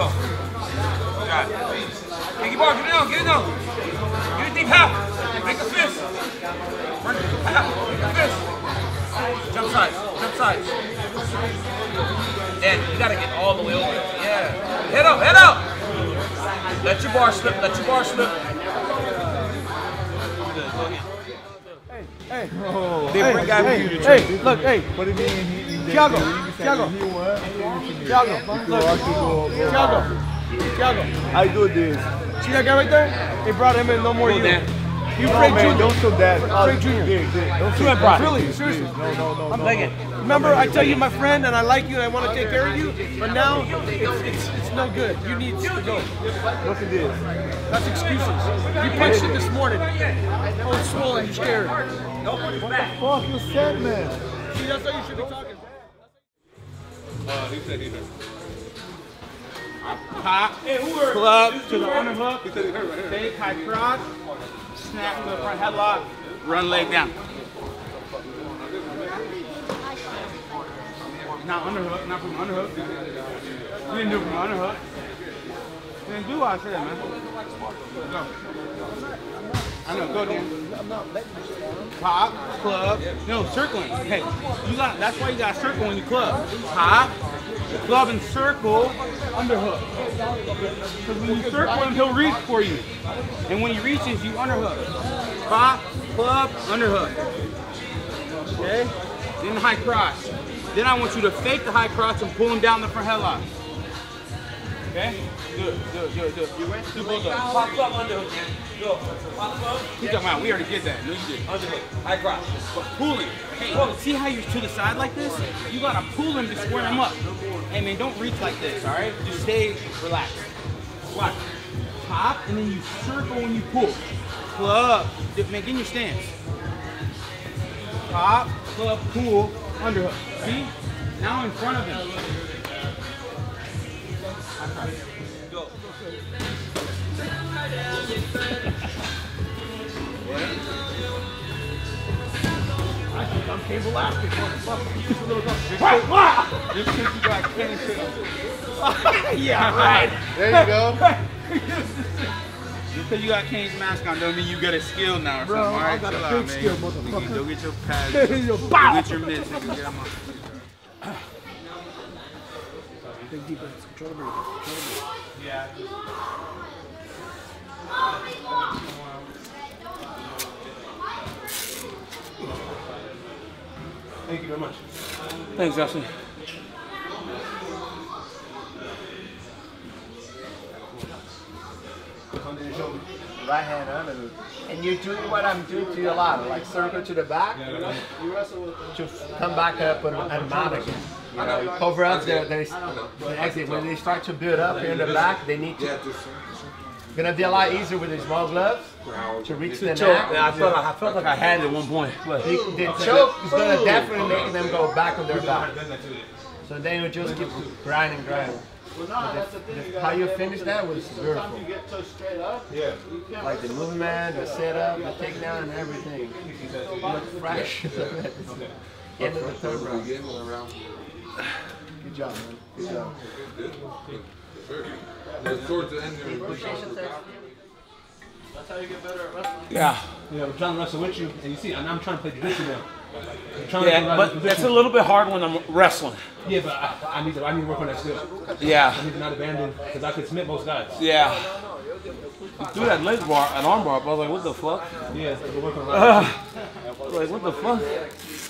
Go. Got it. Hey, keep on, get it down, get it down. Get it deep half. Make a fist. Burn it deep half. Make a fist. Jump sides, jump sides. Dan, you gotta get all the way over. Yeah. Head up, head up. Let your bar slip, let your bar slip. Hey, oh, they bring guy hey, hey, hey, look, hey. What do you mean? Thiago. I do this. See that guy right there? They brought him in, no more you. You break Junior. Don't feel bad. Break Junior. Don't feel bad. Really, seriously. No, I'm begging. Remember, I tell you my friend, and I like you, and I want to take care of you, but now it's no good. You need to go. Look at this. That's excuses. You punched it this morning. Oh, swollen, you're scared. Nobody's back. What the fuck you said, man? See, that's how you should be talking. He said he hurt. Pop. Club to the underhook. He said he hurt right here. Fake high cross. Snap to the front headlock. Run leg down. Not underhook, not from underhook. You didn't do it from underhook. You didn't do what I said, man. Go. I know, go down. Pop, club. No, circling. Hey, you got. That's why you got to circle when you club. Pop, club and circle, underhook. Because when you circle him, he'll reach for you. And when he reaches, you underhook. Pop, club, underhook. Okay? Then high cross. Then I want you to fake the high cross and pull him down the front headlock. Okay? Do it. You ready? Do both of them. Pop up, underhook, man. Go. Pop up. He's talking about, we already did that. No, you did. Underhook. High cross. Pull him. Hey, bro, see how you're to the side like this? You gotta pull him to square him up. Hey, man, don't reach like this, all right? Just stay relaxed. Watch. Pop, and then you circle when you pull. Club. Man, get in your stance. Pop, club, pull, underhook. See? Now in front of him. Go. I'm Cain Velasquez, motherfucker. Just because you got Cain shit. Yeah, right. There you go. Just because you got Cain's mask on don't mean you got a skill now or bro, something. Alright, chill out, man. Skill, you can go get your pads, go get your mitts, and you can get them on. Big deep breaths. Control the breathing. Yeah. Thank you very much. Thanks, Ashley. Right hand underhook. And you're doing what I'm doing to you a lot, like circle to the back, you wrestle with to come back up and mount again. You know, cover up the exit. When they start to build up here in the back, they need to. It's gonna be a lot easier with the small gloves to reach the choke. I felt like I had it at one point. The choke is gonna definitely make them go back on their back. So then you just keep grinding. Well, no, that's the thing, how you finish that was beautiful. You get so straight up, yeah. Like the movement, the setup, the takedown, and everything. You look fresh. End of the third round. Good job, man. Good job. That's how you get better at wrestling. Yeah. Yeah, I'm trying to wrestle with you, and you see, I'm trying to play jiu-jitsu now. Yeah, but that's a little bit hard when I'm wrestling. Yeah, but I need to work on that skill. Yeah. I need to not abandon, because I could submit most guys. Yeah. Do that leg bar, an arm bar, but I was like, what the fuck? Yeah, we're working on like, what the fuck?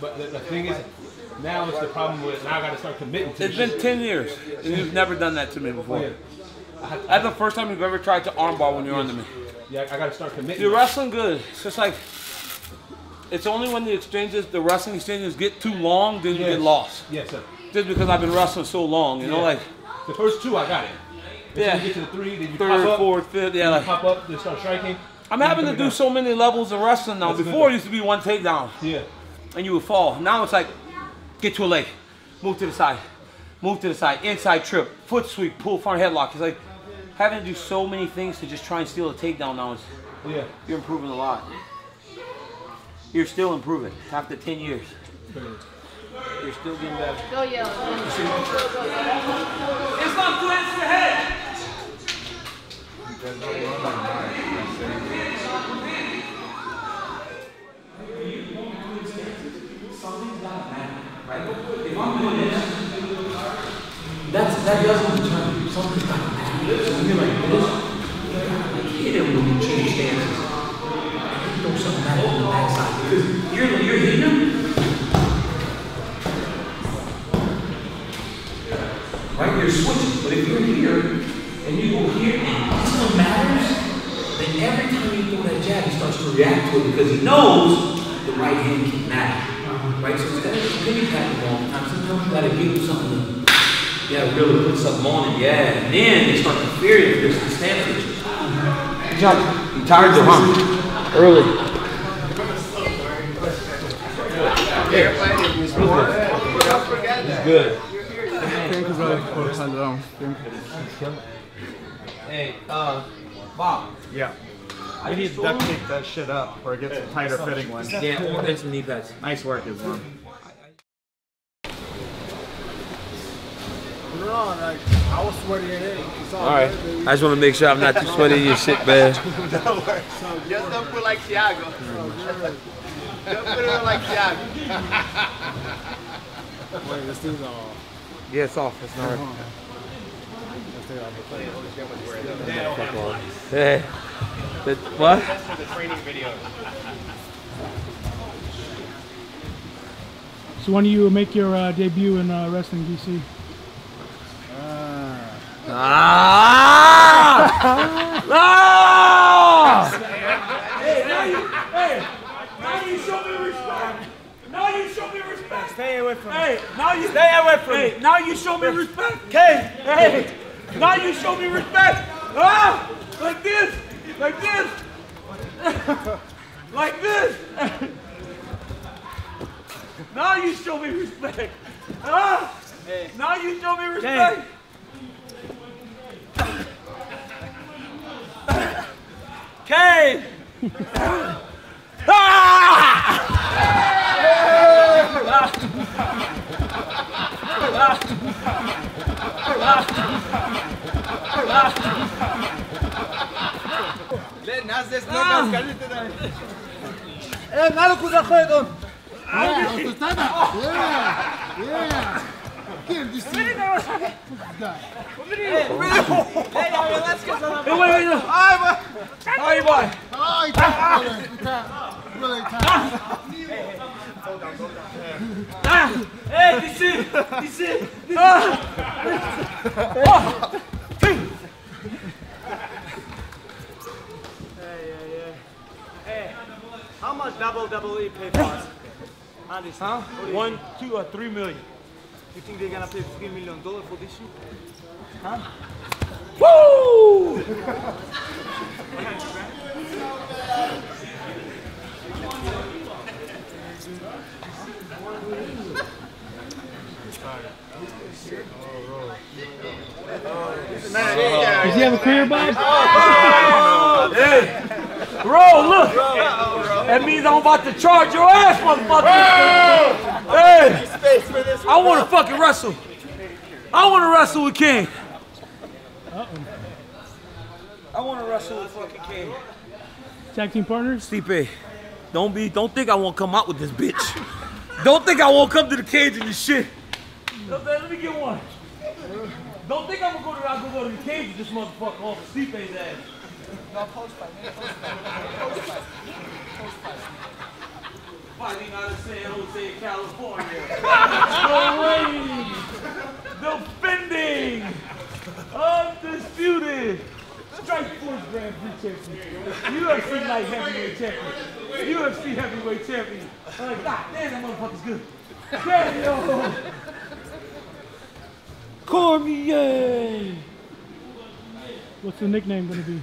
But the thing is, now it's the problem with, now I got to start committing to it. It's been 10 years, and you've never done that to me before. Yeah. That's the first time you've ever tried to arm bar when you're under me. Yeah, I got to start committing. You're wrestling good. It's just like... It's only when the wrestling exchanges get too long, then you get lost. Yes, sir. Just because I've been wrestling so long, you know, like the first two I got it. Yeah. You get to the three, then you third, fourth, fifth, yeah, like pop up, they start striking. I'm having to do so many levels of wrestling now. Before it used to be one takedown. Yeah. And you would fall. Now it's like get to a leg, move to the side, move to the side, inside trip, foot sweep, pull, front headlock. It's like having to do so many things to just try and steal a takedown now. Yeah. You're improving a lot. You're still improving after 10 years. You're still getting better. Go yell. It's not to answer the head. that doesn't determine something like this. When you're like this, you hit him when you change stances. You throw something back on the backside. You're hitting him. Right? You're switching. But if you're here, and you go here, and this one matters, then every time you throw that jab, he starts to react to it because he knows the right hand can matter. Right? So instead of piggy tapping all the time, sometimes you gotta give him something to, yeah, really put something on it, yeah. And then they start to fear you because the stance is just, Judge, you tired the hump. Early. It's good. Thank you, brother. Thank you. Hey, Bob. Yeah. I need to duct tape that shit up or get some tighter fitting ones. Yeah, or get some knee pads. Nice work, Islam. I was sweaty at it. Alright. I just want to make sure I'm not too sweaty in your shit, man. Don't worry. Just don't put like Thiago. Don't put it on like Thiago. Wait, this thing's off. Yeah, it's off. It's not right. Hey. The, what? That's for the training video. So when do you make your debut in wrestling, DC? Hey, now you show me respect. Now you show me respect. Stay away from me. Hey, now you stay away from me. Hey, now you show me respect. Hey, hey, now you show me respect. Ah, like this. Like this! Like this! Now you show me respect! Ah! Hey. Now you show me respect! Cain! How much WWE pay for us? Huh? 1, 2, or 3 million. You think they're gonna pay $3 million for this shit? Huh? Woo! Does he have a career, Bob? Oh, hey! Bro, look! That means I'm about to charge your ass, motherfucker! Hey! I want to fucking wrestle. I want to wrestle with Cain. I want to wrestle with fucking Cain. Tag team partner? Stipe. Don't think I won't come out with this bitch. Don't think I won't come to the cage and this shit. Let me get one. Don't think I'm going to go to the cage with this motherfucker off Stipe's ass. No, post fight. Fighting out of San Jose, California. Defending, undisputed, Strikeforce Grand Prix champion, UFC light heavyweight champion, UFC heavyweight champion. I'm like, God damn, that motherfucker's good. Daniel Cormier. What's the nickname gonna be?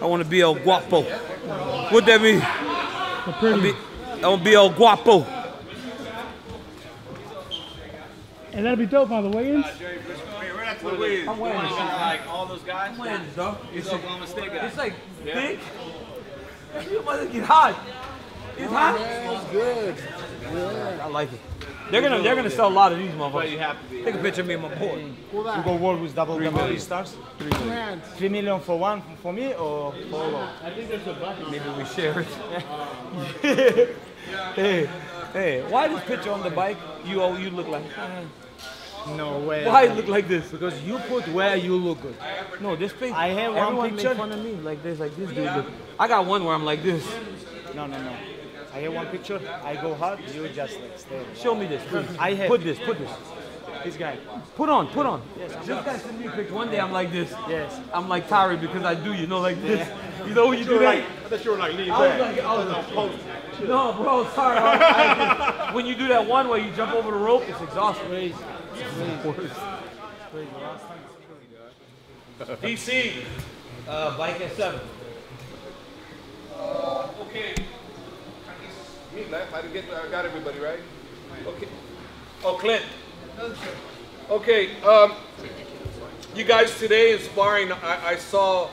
I want to be El Guapo. What that mean? I want to be El Guapo. And that'll be dope on the weigh-ins. I'm wearing like all those guys. I'm wearing though. It's Oklahoma State guys. It's like thick. You must get hot. It's hot. It's good. Yeah. I like it. They're gonna sell a lot of these motherfuckers. You have to be, take a picture of me and my boy. We'll go work with double WWE stars. 3 million. 3 million for one for me or for all of? I think there's a bucket. Maybe we share it. Hey, why this picture on the bike? You look like. No way. Why it look like this? Because you put where you look good. No, this picture. I have one picture. Everyone make fun of me like this dude. Look. I got one where I'm like this. No, no, no. I have one picture. I go hard. You just like stay. Show me this, please. I have. Put this. Put this. This guy. Put on. Put on. Yes. This guy sent me a picture. One day I'm like this. Yes. I'm like Tyre because I do. You know, like this. Yeah. You know what you do? Like. I thought you were like me. I was like. No, bro, sorry. When you do that one way, you jump over the rope, it's exhausting. Crazy. DC, bike at 7. Okay. I got everybody, right? Okay. Oh, Clint. Okay. You guys today in sparring, I saw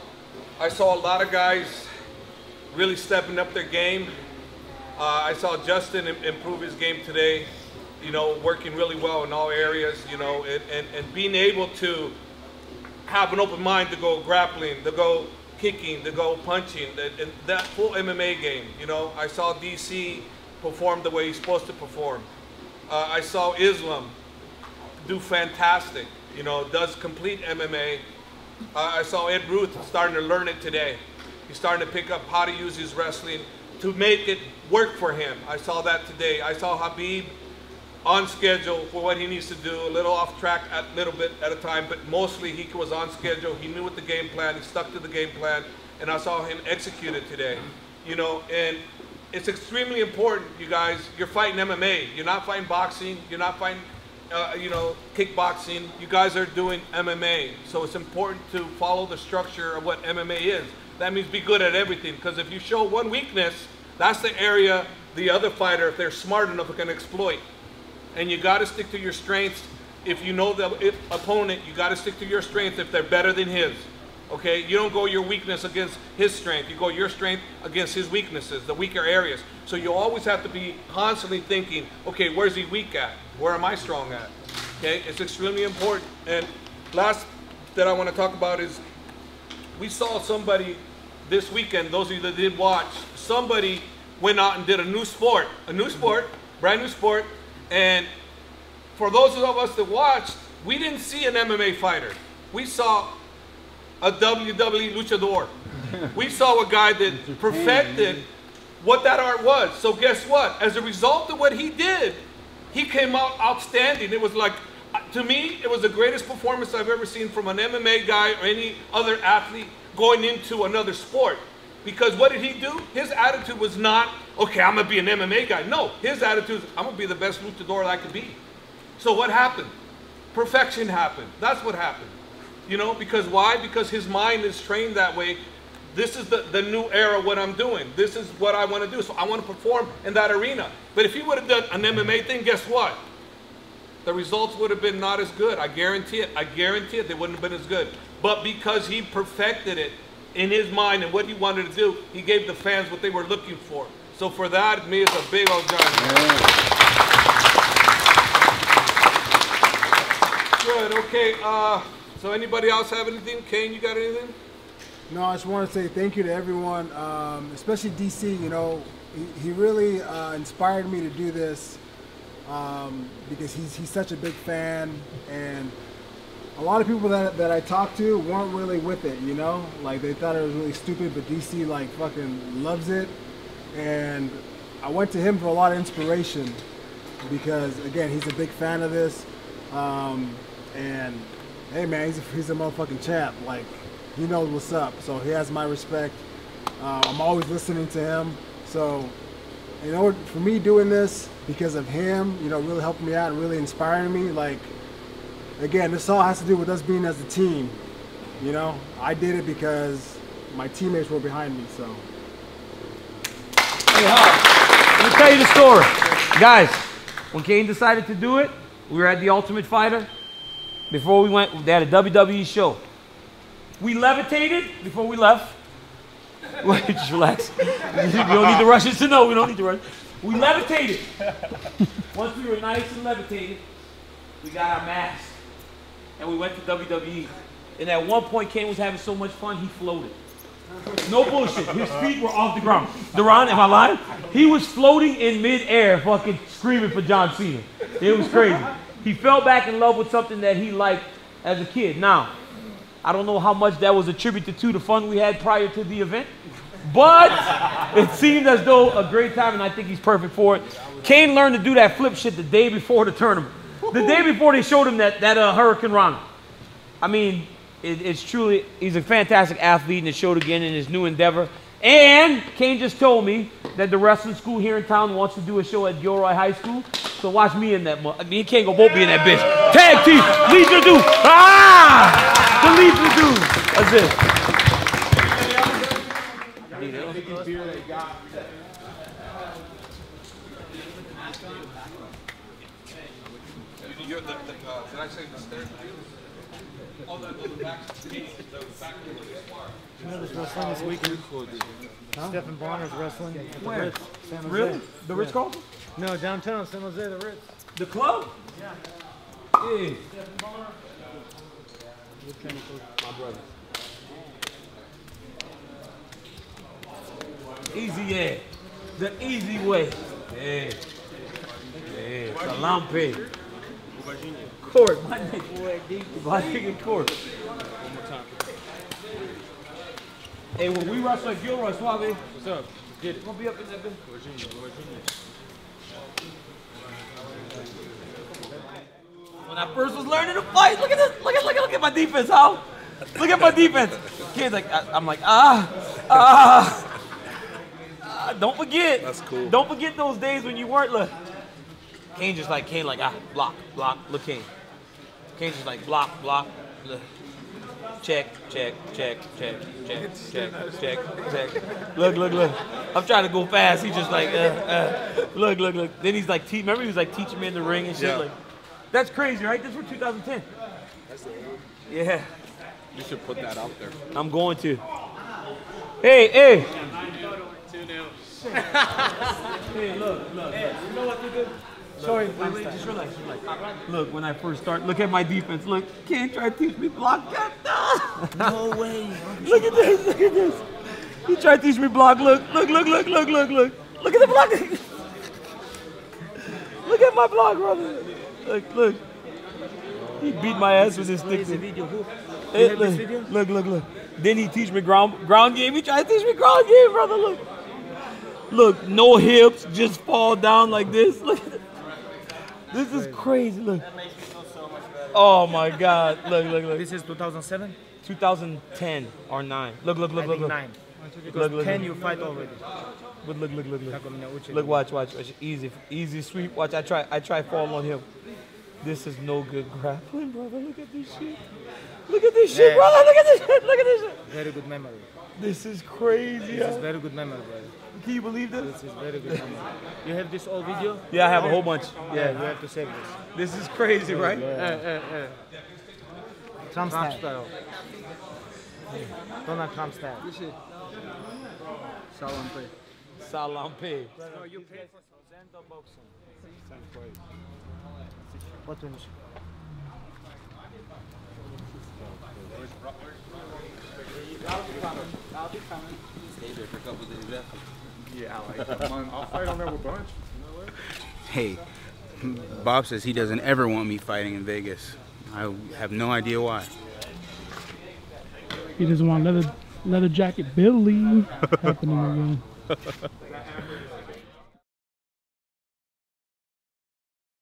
a lot of guys really stepping up their game. I saw Justin improve his game today, you know, working really well in all areas, you know, and being able to have an open mind to go grappling, to go kicking, to go punching, and that full MMA game, you know. I saw DC perform the way he's supposed to perform. I saw Islam do fantastic, you know, does complete MMA. I saw Ed Ruth starting to learn it today. He's starting to pick up how to use his wrestling to make it work for him. I saw that today. I saw Khabib on schedule for what he needs to do, a little off track, a little bit at a time, but mostly he was on schedule. He knew what the game plan, he stuck to the game plan, and I saw him execute it today. You know, and it's extremely important, you guys. You're fighting MMA. You're not fighting boxing. You're not fighting, you know, kickboxing. You guys are doing MMA, so it's important to follow the structure of what MMA is. That means be good at everything, because if you show one weakness, that's the area the other fighter, if they're smart enough, can exploit. And you got to stick to your strengths. If you know the opponent, you got to stick to your strengths if they're better than his. Okay? You don't go your weakness against his strength. You go your strength against his weaknesses, the weaker areas. So you always have to be constantly thinking, okay, where's he weak at? Where am I strong at? Okay? It's extremely important. And last that I want to talk about is, we saw somebody this weekend, those of you that did watch, somebody went out and did a new sport, brand new sport. And for those of us that watched, we didn't see an MMA fighter. We saw a WWE luchador. We saw a guy that perfected what that art was. So guess what? As a result of what he did, he came out outstanding. It was like, to me, it was the greatest performance I've ever seen from an MMA guy or any other athlete going into another sport. Because what did he do? His attitude was not, okay, I'm going to be an MMA guy. No, his attitude is, I'm going to be the best luchador I could be. So what happened? Perfection happened. That's what happened. You know, because why? Because his mind is trained that way. This is the new era, what I'm doing. This is what I want to do. So I want to perform in that arena. But if he would have done an MMA thing, guess what? The results would have been not as good. I guarantee it. I guarantee it. They wouldn't have been as good. But because he perfected it in his mind and what he wanted to do, he gave the fans what they were looking for. So for that, me, it's a big old job. Yeah. Good. Okay. So anybody else have anything? Cain, you got anything? No, I just want to say thank you to everyone, especially DC. You know, he really inspired me to do this. Because he's such a big fan, and a lot of people that I talked to weren't really with it, you know? Like, they thought it was really stupid, but DC, like, fucking loves it. And I went to him for a lot of inspiration because, again, he's a big fan of this. And, hey, man, he's a motherfucking champ. Like, he knows what's up, so he has my respect. I'm always listening to him, so... You know, for me doing this because of him, you know, really helping me out and really inspiring me. Like, again, this all has to do with us being as a team. You know, I did it because my teammates were behind me. So, hey, hi. Let me tell you the story, guys. When Cain decided to do it, we were at the Ultimate Fighter. Before we went, they had a WWE show. We levitated before we left. Just relax. We don't need the Russians to know. We don't need to rush. We levitated. Once we were nice and levitated, we got our masks. And we went to WWE. And at one point, Cain was having so much fun, he floated. No bullshit. His feet were off the ground. Deron, am I lying? He was floating in midair, fucking screaming for John Cena. It was crazy. He fell back in love with something that he liked as a kid. Now, I don't know how much that was attributed to the fun we had prior to the event, but it seemed as though a great time, and I think he's perfect for it. Cain learned to do that flip shit the day before the tournament. The day before they showed him that Hurricanrana. I mean, it's truly, he's a fantastic athlete, and it showed again in his new endeavor. And Cain just told me that the wrestling school here in town wants to do a show at Gilroy High School. So watch me in that. I mean, he can't go both be in that bitch. Tag team, lead the dude. The lead the dude. That's it. Did I say the stairs? Oh, the back wrestling this weekend. Huh? Stephen Bonner's wrestling at the Ritz, San Jose. Really? The Ritz Carlton? No, downtown San Jose, the Ritz. The club? Yeah. Yeah. Stephen Bonner. My brother. Easy, yeah. The easy way. Yeah. Yeah. Salampe. Virginia Court. My nigga Court. One more time. Hey, when we wrestle at Gilroy, Suave. What's up? Get it. We'll be up in that business. Virginia. When I first was learning to fight, look at this. Look at my defense, how? Look at my defense. Kids like, I'm like, don't forget. That's cool. Don't forget those days when you weren't look. Cain just like, block, block, look Cain. Cain just like, block, block, look. Check, check, check, check, check, check, check, check. Look, look, look. I'm trying to go fast. He's just like, look, look, look. Then he's like, remember he was like teaching me in the ring and shit? Yeah. Like, that's crazy, right? That's from 2010. Yeah. You should put that out there. I'm going to. Hey. Hey, look. Hey, you know what to do? Sorry, just relax. Look, when I first start, look at my defense. Look, Cain tried to teach me block. No way. Look at this. Look at this. He tried to teach me block. Look. Look at the block. Look at my block, brother. Look. He beat my ass with his stick. Hey, look. Then he teach me ground game. He tried to teach me ground game, brother. Look. No hips. Just fall down like this. Look at this. This is crazy, look. That makes me feel so much better. Oh my God, look. This is 2007? 2010 or 9. Look. 9. Because look, 10 you fight already. But look. Look, watch. Easy sweep, watch, I try fall on him. This is no good grappling, brother, look at this shit. Look at this shit, brother, look at this shit. Very good memory. This is crazy. This is very good memory, brother. Can you believe this? This is very good. You have this old video? Yeah, I have a whole bunch. Yeah, you have to save this. This is crazy, right? Trump style. Yeah. Donald Trump style. Salampe. No, you pay for Zendo boxing. What do you mean? I'll be coming. Stay there for a couple days after. Yeah, I'll fight on there with Bunch. Hey, Bob says he doesn't ever want me fighting in Vegas. I have no idea why. He doesn't want leather jacket Billy happening again.